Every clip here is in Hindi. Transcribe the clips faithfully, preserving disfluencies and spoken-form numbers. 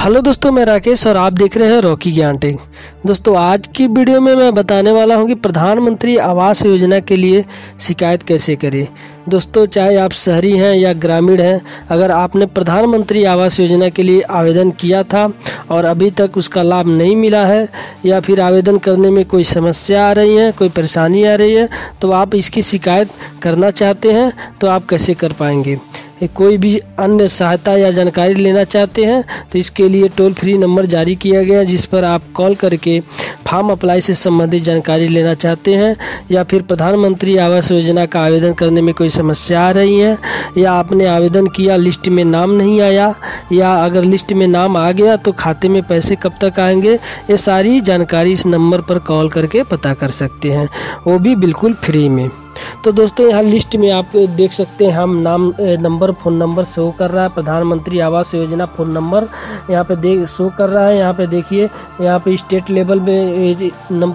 हेलो दोस्तों, मैं राकेश और आप देख रहे हैं रॉकी ज्ञान टेक। दोस्तों, आज की वीडियो में मैं बताने वाला हूं कि प्रधानमंत्री आवास योजना के लिए शिकायत कैसे करें। दोस्तों, चाहे आप शहरी हैं या ग्रामीण हैं, अगर आपने प्रधानमंत्री आवास योजना के लिए आवेदन किया था और अभी तक उसका लाभ नहीं मिला है या फिर आवेदन करने में कोई समस्या आ रही है, कोई परेशानी आ रही है, तो आप इसकी शिकायत करना चाहते हैं तो आप कैसे कर पाएंगे। कोई भी अन्य सहायता या जानकारी लेना चाहते हैं तो इसके लिए टोल फ्री नंबर जारी किया गया है, जिस पर आप कॉल करके फार्म अप्लाई से संबंधित जानकारी लेना चाहते हैं या फिर प्रधानमंत्री आवास योजना का आवेदन करने में कोई समस्या आ रही है या आपने आवेदन किया, लिस्ट में नाम नहीं आया या अगर लिस्ट में नाम आ गया तो खाते में पैसे कब तक आएंगे, ये सारी जानकारी इस नंबर पर कॉल करके पता कर सकते हैं, वो भी बिल्कुल फ्री में। तो दोस्तों, यहाँ लिस्ट में आप देख सकते हैं हम नाम नंबर फ़ोन नंबर शो कर रहा है, प्रधानमंत्री आवास योजना फ़ोन नंबर यहाँ पे देख शो कर रहा है। यहाँ पे देखिए, यहाँ पे स्टेट लेवल में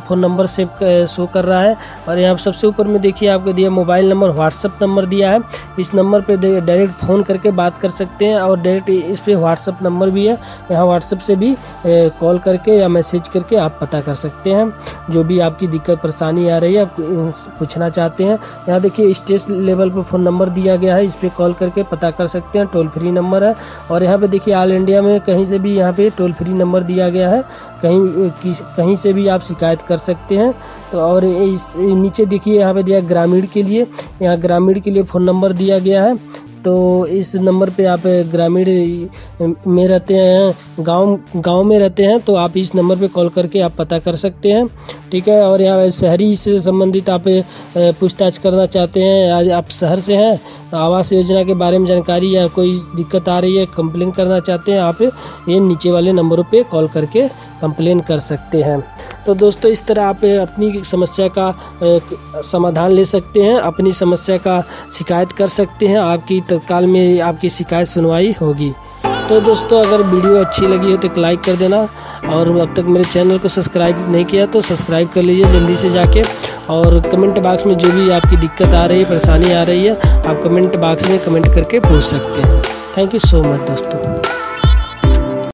फ़ोन नंबर से शो कर रहा है और यहाँ सबसे ऊपर में देखिए आपको दिया मोबाइल नंबर, व्हाट्सअप नंबर दिया है। इस नंबर पे डायरेक्ट फ़ोन करके बात कर सकते हैं और डायरेक्ट इस पर व्हाट्सअप नंबर भी है, यहाँ व्हाट्सअप से भी कॉल करके या मैसेज करके आप पता कर सकते हैं जो भी आपकी दिक्कत परेशानी आ रही है, आप पूछना चाहते हैं। यहाँ देखिए स्टेट लेवल पर फ़ोन नंबर दिया गया है, इस पर कॉल करके पता कर सकते हैं, टोल फ्री नंबर है। और यहाँ पे देखिए ऑल इंडिया में कहीं से भी यहाँ पे टोल फ्री नंबर दिया गया है, कहीं कहीं से भी आप शिकायत कर सकते हैं। तो और इस नीचे देखिए यहाँ पे दिया ग्रामीण के लिए, यहाँ ग्रामीण के लिए फ़ोन नंबर दिया गया है, तो इस नंबर पे आप ग्रामीण में रहते हैं, गांव गांव में रहते हैं तो आप इस नंबर पे कॉल करके आप पता कर सकते हैं, ठीक है। और यहाँ शहरी से संबंधित आप पूछताछ करना चाहते हैं, आज आप शहर से हैं, आवास योजना के बारे में जानकारी या कोई दिक्कत आ रही है, कंप्लेन करना चाहते हैं, आप ये नीचे वाले नंबरों पे कॉल करके कंप्लेन कर सकते हैं। तो दोस्तों, इस तरह आप अपनी समस्या का समाधान ले सकते हैं, अपनी समस्या का शिकायत कर सकते हैं, आपकी तत्काल में आपकी शिकायत सुनवाई होगी। तो दोस्तों, अगर वीडियो अच्छी लगी हो तो एक लाइक कर देना और अब तक मेरे चैनल को सब्सक्राइब नहीं किया तो सब्सक्राइब कर लीजिए जल्दी से जाके। और कमेंट बॉक्स में जो भी आपकी दिक्कत आ रही है, परेशानी आ रही है, आप कमेंट बॉक्स में कमेंट करके पूछ सकते हैं। थैंक यू सो मच दोस्तों।